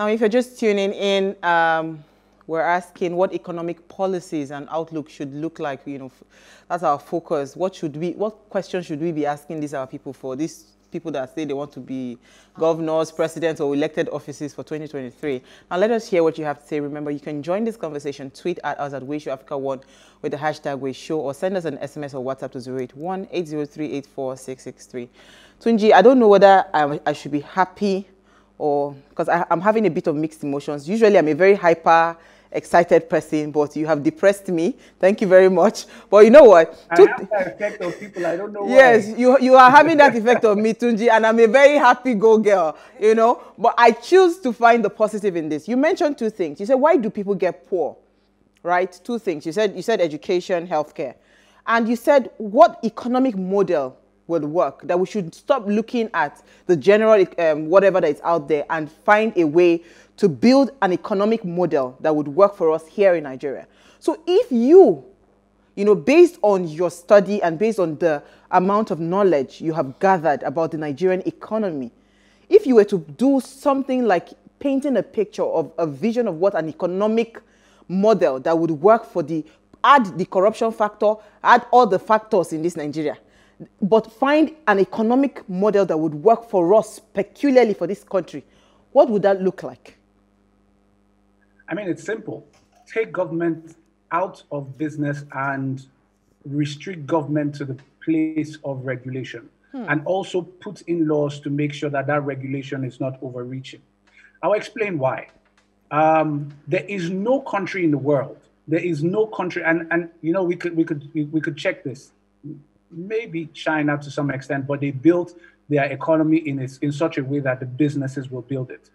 Now, if you're just tuning in, we're asking what economic policies and outlook should look like. You know, that's our focus. What should we? What questions should we be asking these our people for? These people that say they want to be governors, presidents, or elected offices for 2023. Now, let us hear what you have to say. Remember, you can join this conversation. Tweet at us at WeishooAfrica1 with the hashtag WeishooAfrica1, or send us an SMS or WhatsApp to 081-803-84663. Tunji, I don't know whether I should be happy or because I'm having a bit of mixed emotions. Usually, I'm a very hyper, excited person, but you have depressed me. Thank you very much. But you know what? I have that effect on people. I don't know why. Yes, you are having that effect on me, Tunji, and I'm a very happy go girl, you know. But I choose to find the positive in this. You mentioned two things. You said, why do people get poor, right? Two things. You said education, healthcare. And you said, what economic model would work, that we should stop looking at the general whatever that is out there and find a way to build an economic model that would work for us here in Nigeria. So if you know, based on your study and based on the amount of knowledge you have gathered about the Nigerian economy, if you were to do something like painting a picture of a vision of what an economic model that would work for the, add the corruption factor, add all the factors in this Nigeria, but find an economic model that would work for us, peculiarly for this country, what would that look like? I mean, it's simple. Take government out of business and restrict government to the place of regulation. And also put in laws to make sure that that regulation is not overreaching. I'll explain why. There is no country in the world. There is no country, and you know, we could check this. Maybe China to some extent, but they built their economy in such a way that the businesses will build it.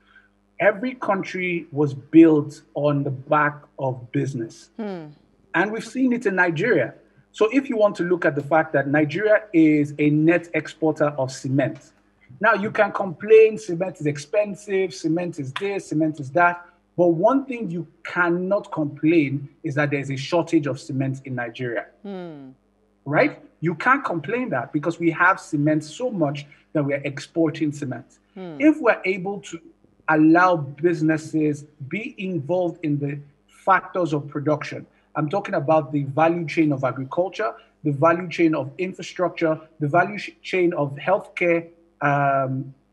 Every country was built on the back of business. And we've seen it in Nigeria. So if you want to look at the fact that Nigeria is a net exporter of cement. Now you can complain cement is expensive, cement is this, cement is that. But one thing you cannot complain is that there's a shortage of cement in Nigeria. Right? You can't complain that because we have cement so much that we're exporting cement. If we're able to allow businesses be involved in the factors of production, I'm talking about the value chain of agriculture, the value chain of infrastructure, the value chain of healthcare,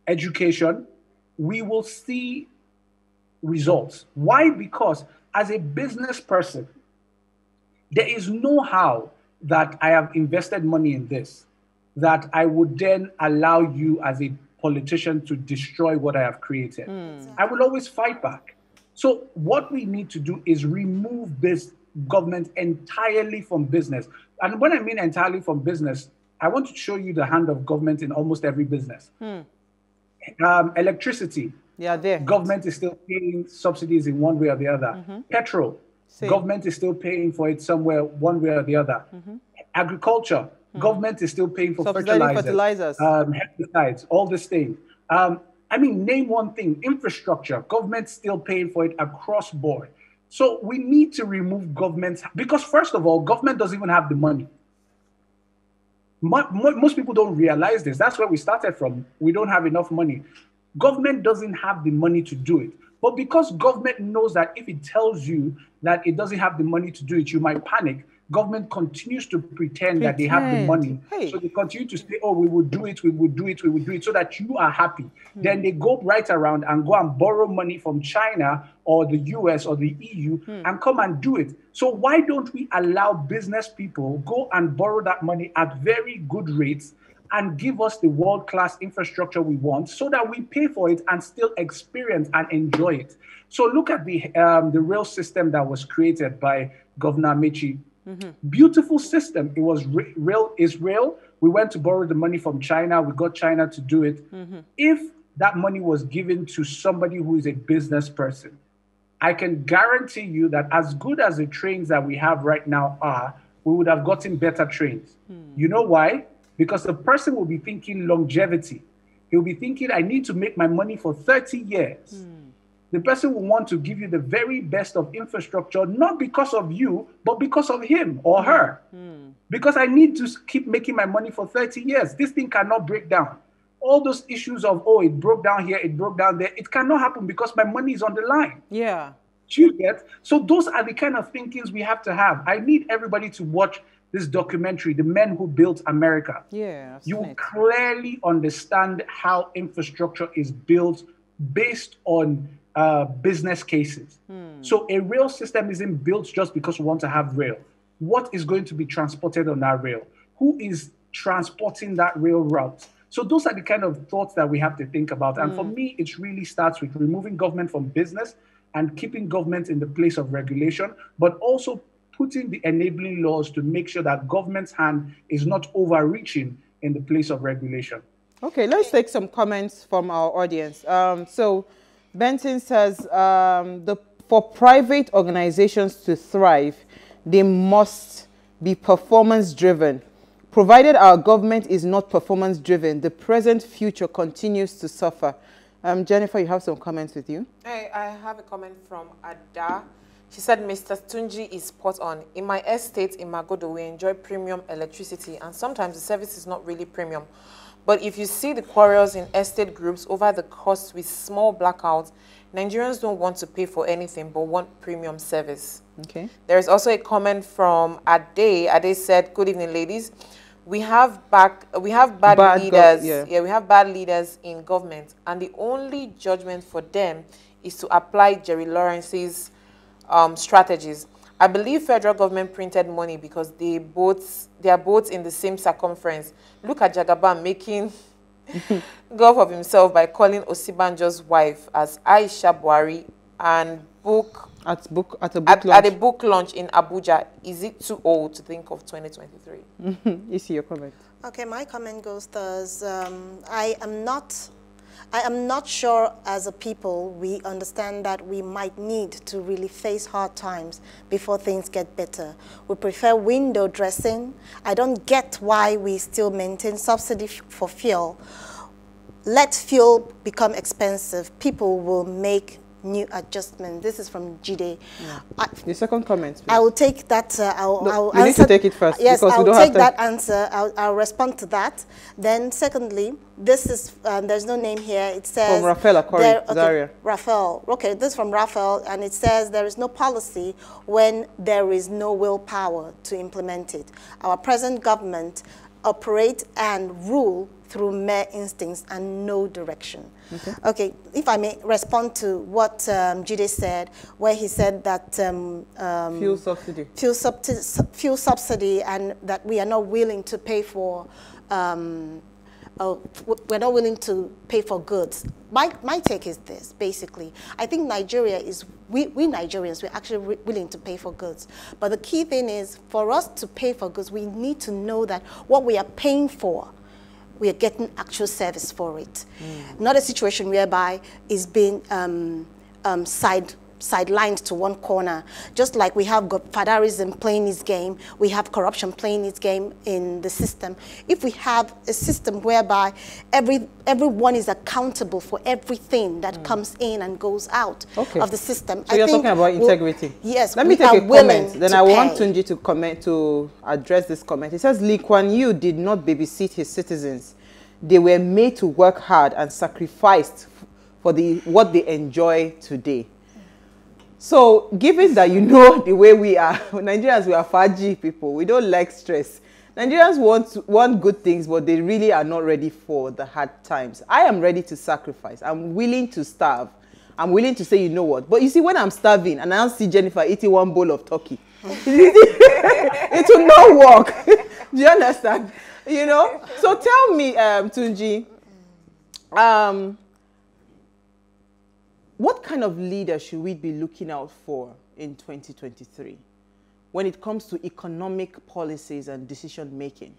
education, we will see results. Why? Because as a business person, there is no how that I have invested money in this, that I would then allow you as a politician to destroy what I have created. I will always fight back. So what we need to do is remove this government entirely from business. And when I mean entirely from business, I want to show you the hand of government in almost every business. Electricity. Yeah, there. Government is still paying subsidies in one way or the other. Petrol. Same. Government is still paying for it somewhere, one way or the other. Agriculture, government is still paying for fertilizers, pesticides, all this thing. I mean, name one thing. Infrastructure, government's still paying for it across board. So we need to remove government, because first of all, government doesn't even have the money. Most people don't realize this. That's where we started from. We don't have enough money. Government doesn't have the money to do it. But because government knows that if it tells you that it doesn't have the money to do it, you might panic. Government continues to pretend that they have the money. So they continue to say, oh, we will do it, we will do it, we will do it, so that you are happy. Then they go right around and go and borrow money from China or the US or the EU and come and do it. So why don't we allow business people go and borrow that money at very good rates and give us the world-class infrastructure we want so that we pay for it and still experience and enjoy it. So look at the rail system that was created by Governor Michi. Beautiful system. It was Israel. We went to borrow the money from China. We got China to do it. If that money was given to somebody who is a business person, I can guarantee you that as good as the trains that we have right now are, we would have gotten better trains. You know why? Because the person will be thinking longevity. He'll be thinking, I need to make my money for 30 years. The person will want to give you the very best of infrastructure, not because of you, but because of him or her. Because I need to keep making my money for 30 years. This thing cannot break down. all those issues of, oh, it broke down here, it broke down there, it cannot happen because my money is on the line. Yeah. You get? So those are the kind of thinkings we have to have. I need everybody to watch this documentary, The Men Who Built America. Yeah. You will clearly understand how infrastructure is built based on business cases. Hmm. So a rail system isn't built just because we want to have rail. What is going to be transported on that rail? Who is transporting that rail route? So those are the kind of thoughts that we have to think about. And for me, it really starts with removing government from business and keeping government in the place of regulation, but also putting the enabling laws to make sure that government's hand is not overreaching in the place of regulation. Okay, let's take some comments from our audience. So Benton says, for private organizations to thrive, they must be performance-driven. Provided our government is not performance-driven, the present future continues to suffer. Jennifer, you have some comments with you. I have a comment from Ada. She said, Mr. Tunji is spot on. In my estate in Magodo, we enjoy premium electricity, and sometimes the service is not really premium. But if you see the quarrels in estate groups over the cost with small blackouts, Nigerians don't want to pay for anything but want premium service. Okay. There is also a comment from Ade. Ade said, good evening, ladies. We have bad leaders. We have bad leaders in government, and the only judgment for them is to apply Jerry Lawrence's strategies. I believe federal government printed money because they are both in the same circumference. Look at Jagaban making golf of himself by calling Osibanjo's wife as Aisha Buhari and at a book launch in Abuja. Is it too old to think of 2023? You see your comment. Okay, my comment goes thus. I am not sure as a people we understand that we might need to really face hard times before things get better. We prefer window dressing. I don't get why we still maintain subsidy for fuel. Let fuel become expensive. People will make new adjustment. This is from Jide. Yeah. The second comment, please. I will take that. You need to take it first. Yes, I will take that answer. I'll respond to that. Then, secondly, this is there's no name here. It says from Rafael Akori. Okay, Rafael. Okay, this is from Rafael, and it says there is no policy when there is no willpower to implement it. Our present government operate and rule through mere instincts and no direction. Okay, if I may respond to what Jide said, where he said that fuel subsidy and that we are not willing to pay for we're not willing to pay for goods. My take is this, basically. I think Nigeria is, we Nigerians, we're actually willing to pay for goods. But the key thing is, for us to pay for goods, we need to know that what we are paying for, we are getting actual service for it. Mm. Not a situation whereby it's being sidelined to one corner. Just like we have godfatherism playing its game, we have corruption playing its game in the system. If we have a system whereby everyone is accountable for everything that comes in and goes out of the system, so I think talking about integrity. Yes, let me take a comment. Then I want Tunji to comment to address this comment. It says Lee Kuan Yew did not babysit his citizens; they were made to work hard and sacrificed for what they enjoy today. So, given that you know the way we are, Nigerians, we are fudgy people. We don't like stress. Nigerians want good things, but they really are not ready for the hard times. I am ready to sacrifice. I'm willing to starve. I'm willing to say, you know what? But you see, when I'm starving and I see Jennifer eating one bowl of turkey, it will not work. Do you understand? You know? So, tell me, Tunji, what kind of leader should we be looking out for in 2023 when it comes to economic policies and decision-making,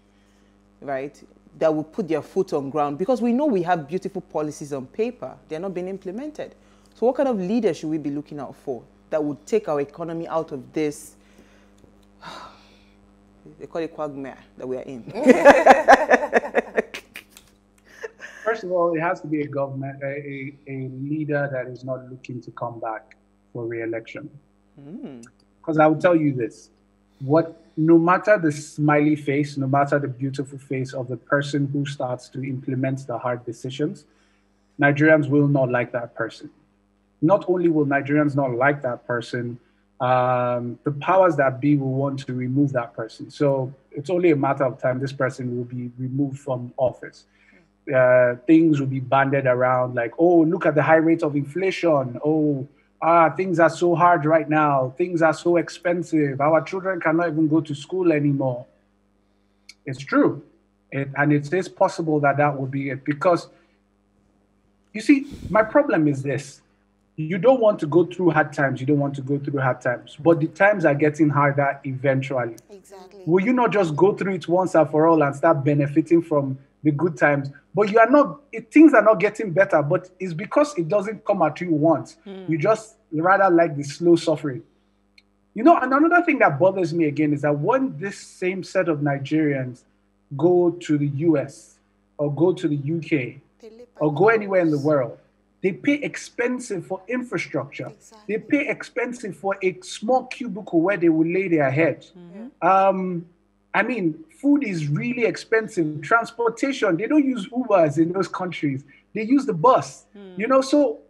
right, that will put their foot on ground? Because we know we have beautiful policies on paper. They're not being implemented. So what kind of leader should we be looking out for that would take our economy out of this, they call it quagmire, that we are in? First of all, it has to be a government, a leader that is not looking to come back for re-election. Because I will tell you this, what, no matter the smiley face, no matter the beautiful face of the person who starts to implement the hard decisions, Nigerians will not like that person. Not only will Nigerians not like that person, the powers that be will want to remove that person. So it's only a matter of time this person will be removed from office. Things will be bandied around like, oh, look at the high rate of inflation. Oh, things are so hard right now. Things are so expensive. Our children cannot even go to school anymore. It's true. And it is possible that that will be it. Because, you see, my problem is this. You don't want to go through hard times. You don't want to go through hard times. But the times are getting harder eventually. Exactly. Will you not just go through it once and for all and start benefiting from the good times? But you are not, things are not getting better, but it's because it doesn't come at you once. Mm. You just rather like the slow suffering. You know, and another thing that bothers me again is that when this same set of Nigerians go to the US or go to the UK or go anywhere in the world, they pay expensive for infrastructure. Exactly. They pay expensive for a small cubicle where they will lay their head. Mm-hmm. I mean, food is really expensive. Transportation, they don't use Ubers in those countries. They use the bus. Mm. You know, so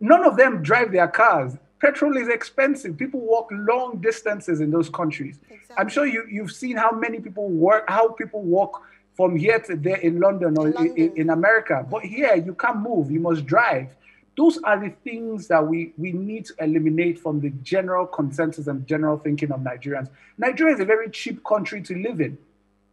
none of them drive their cars. Petrol is expensive. People walk long distances in those countries. Exactly. I'm sure you've seen how many people work, how people walk from here to there in London or in America. But here, you can't move. You must drive. Those are the things that we need to eliminate from the general consensus and general thinking of Nigerians. Nigeria is a very cheap country to live in.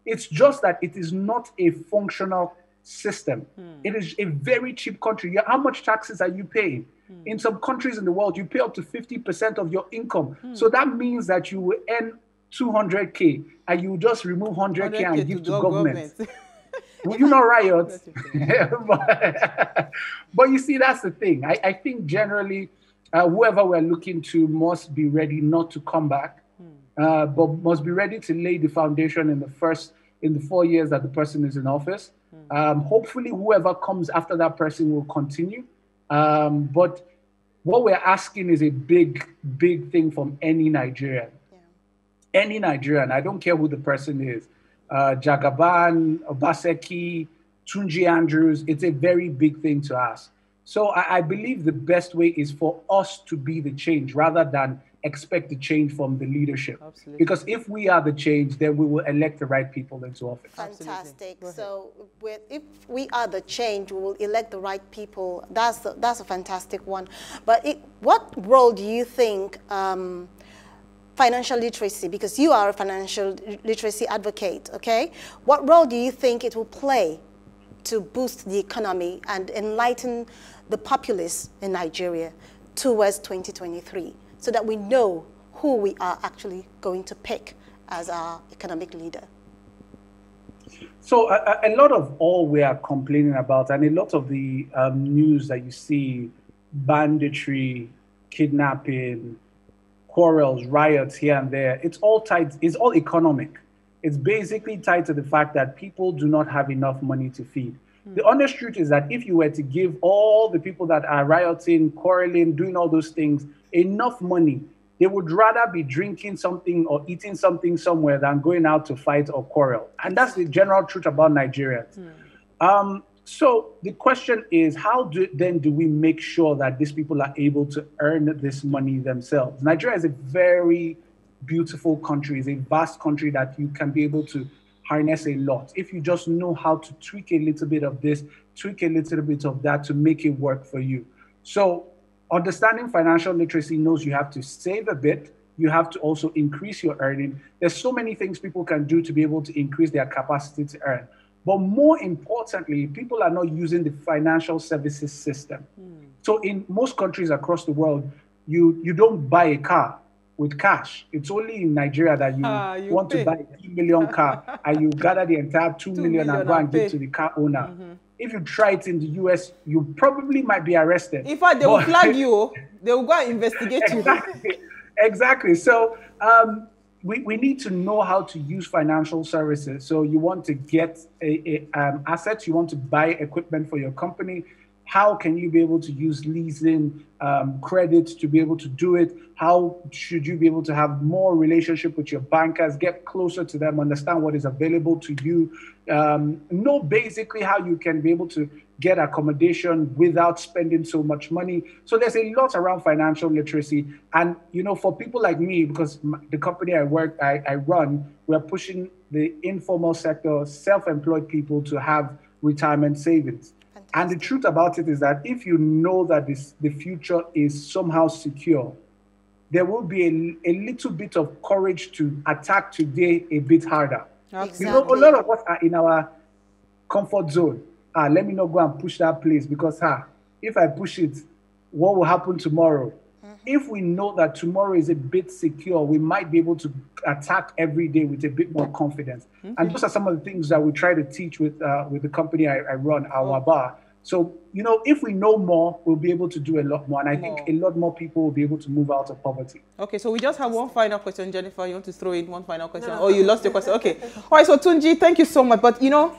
It's just that it is not a functional system. Mm. It is a very cheap country. How much taxes are you paying? Mm. In some countries in the world, you pay up to 50% of your income. Mm. So that means that you will earn 200K and you just remove 100K and give to government. Will you not riot? But you see, that's the thing. I think generally, whoever we're looking to must be ready not to come back, but must be ready to lay the foundation in the 4 years that the person is in office. Hopefully, whoever comes after that person will continue. But what we're asking is a big, big thing from any Nigerian. Yeah. Any Nigerian. I don't care who the person is. Jagaban, Obaseki, Tunji Andrews, it's a very big thing to ask. So I believe the best way is for us to be the change rather than expect the change from the leadership. Absolutely. Because if we are the change, then we will elect the right people into office. Fantastic. So if we are the change, we will elect the right people. That's a fantastic one. But what role do you think financial literacy, because you are a financial literacy advocate, okay? What role do you think it will play to boost the economy and enlighten the populace in Nigeria towards 2023 so that we know who we are actually going to pick as our economic leader? So a lot of all we are complaining about and a lot of the news that you see, banditry, kidnapping, quarrels, riots here and there, it's all tied, it's all economic. It's basically tied to the fact that people do not have enough money to feed. Mm. The honest truth is that if you were to give all the people that are rioting, quarreling, doing all those things, enough money, they would rather be drinking something or eating something somewhere than going out to fight or quarrel. And that's the general truth about Nigerians. Mm. So the question is, how do we make sure that these people are able to earn this money themselves? Nigeria is a very beautiful country. It's a vast country that you can be able to harness a lot. If you just know how to tweak a little bit of this, tweak a little bit of that to make it work for you. So understanding financial literacy knows you have to save a bit. You have to also increase your earning. There's so many things people can do to be able to increase their capacity to earn. But more importantly, people are not using the financial services system. Mm. So in most countries across the world, you don't buy a car with cash. It's only in Nigeria that you want to buy a 2 million car and you gather the entire 2 million and go and give to the car owner. Mm-hmm. If you try it in the US, you probably might be arrested. In fact, they will flag you. They will go and investigate you. Exactly. So We need to know how to use financial services. So you want to get assets, you want to buy equipment for your company. How can you be able to use leasing credit to be able to do it? How should you be able to have more relationship with your bankers, get closer to them, understand what is available to you, know basically how you can be able to get accommodation without spending so much money. So there's a lot around financial literacy. And, you know, for people like me, because the company I run, we're pushing the informal sector, self-employed people to have retirement savings. Fantastic. And the truth about it is that if you know that the future is somehow secure, there will be a little bit of courage to attack today a bit harder. Exactly. You know, a lot of us are in our comfort zone. Let me not go and push that place because if I push it, what will happen tomorrow? Mm-hmm. If we know that tomorrow is a bit secure, we might be able to attack every day with a bit more confidence. Mm-hmm. And those are some of the things that we try to teach with the company I run, Awabah. So, you know, if we know more, we'll be able to do a lot more. And I think a lot more people will be able to move out of poverty. Okay, so we just have one final question. Jennifer, you want to throw in one final question? No. Oh, you lost your question. Okay. All right, so Tunji, thank you so much. But, you know,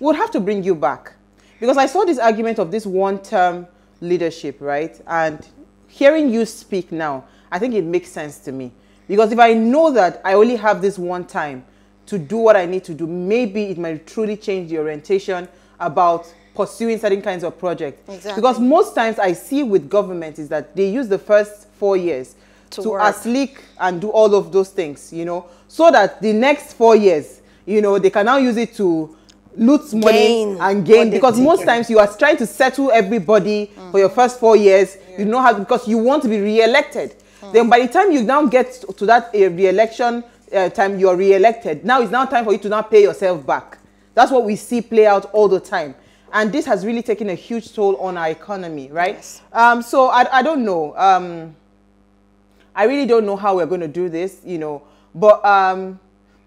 we'll have to bring you back because I saw this argument of this one-term leadership, right? And hearing you speak now, I think it makes sense to me because if I know that I only have this one time to do what I need to do, maybe it might truly change the orientation about pursuing certain kinds of projects. Exactly. Because most times I see with government is that they use the first 4 years to asleep and do all of those things, you know, so that the next 4 years, you know, they can now use it to loot money and gain, because most times you are trying to settle everybody for your first 4 years. You know how, because you want to be re-elected. Then by the time you now get to that re-election time, you are re-elected. Now it's now time for you to now pay yourself back. That's what we see play out all the time. And this has really taken a huge toll on our economy, right? Yes. So I don't know. I really don't know how we're going to do this, you know, but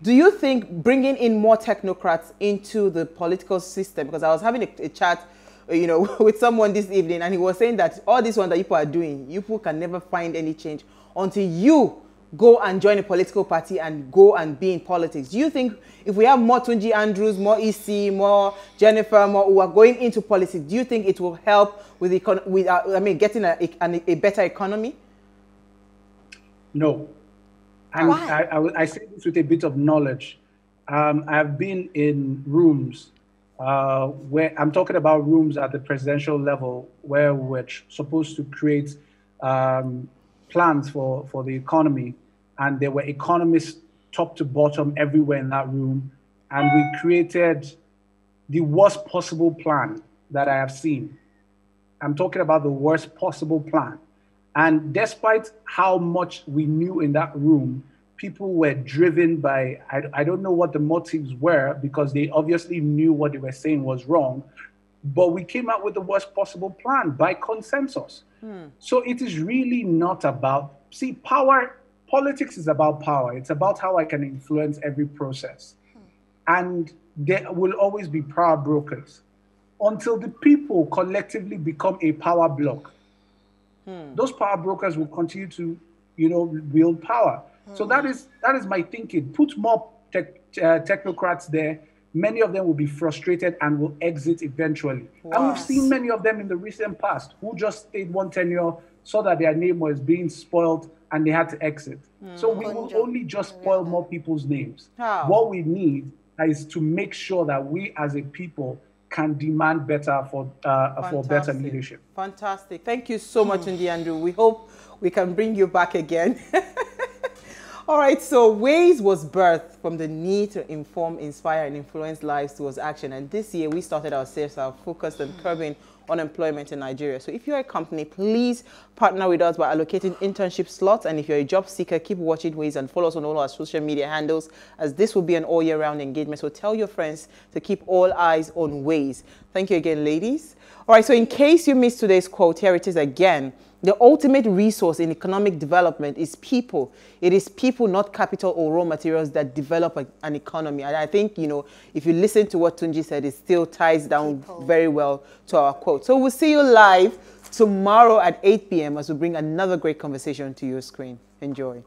do you think bringing in more technocrats into the political system, because I was having a chat, you know, with someone this evening, and he was saying that all this one that you people are doing, you people can never find any change until you go and join a political party and go and be in politics. Do you think if we have more Tunji Andrews, more EC, more Jennifer, more who are going into politics, do you think it will help with getting a better economy? No. And I say this with a bit of knowledge. I've been in rooms where I'm talking about rooms at the presidential level where we're supposed to create plans for the economy. And there were economists top to bottom everywhere in that room. And we created the worst possible plan that I have seen. I'm talking about the worst possible plan. And despite how much we knew in that room, people were driven by, I don't know what the motives were, because they obviously knew what they were saying was wrong. But we came out with the worst possible plan by consensus. So it is really not about, see, power, politics is about power. It's about how I can influence every process. And there will always be power brokers until the people collectively become a power block. Those power brokers will continue to, you know, wield power. So that is my thinking. Put more technocrats there. Many of them will be frustrated and will exit eventually. Yes. And we've seen many of them in the recent past who just stayed one tenure, saw that their name was being spoiled, and they had to exit. So we will only just spoil more people's names. What we need is to make sure that we as a people can demand better for better leadership. Fantastic. Thank you so much, Tunji Andrew. We hope we can bring you back again. All right, so Ways was birthed from the need to inform, inspire, and influence lives towards action. And this year, we started our series focused on curbing unemployment in Nigeria. So if you're a company, please partner with us by allocating internship slots. And if you're a job seeker, keep watching Ways and follow us on all our social media handles, as this will be an all-year-round engagement. So tell your friends to keep all eyes on Ways. Thank you again, ladies. All right, so in case you missed today's quote, here it is again. The ultimate resource in economic development is people. It is people, not capital or raw materials, that develop an economy. And I think, you know, if you listen to what Tunji said, it still ties down very well to our quote. So we'll see you live tomorrow at 8 p.m. as we bring another great conversation to your screen. Enjoy.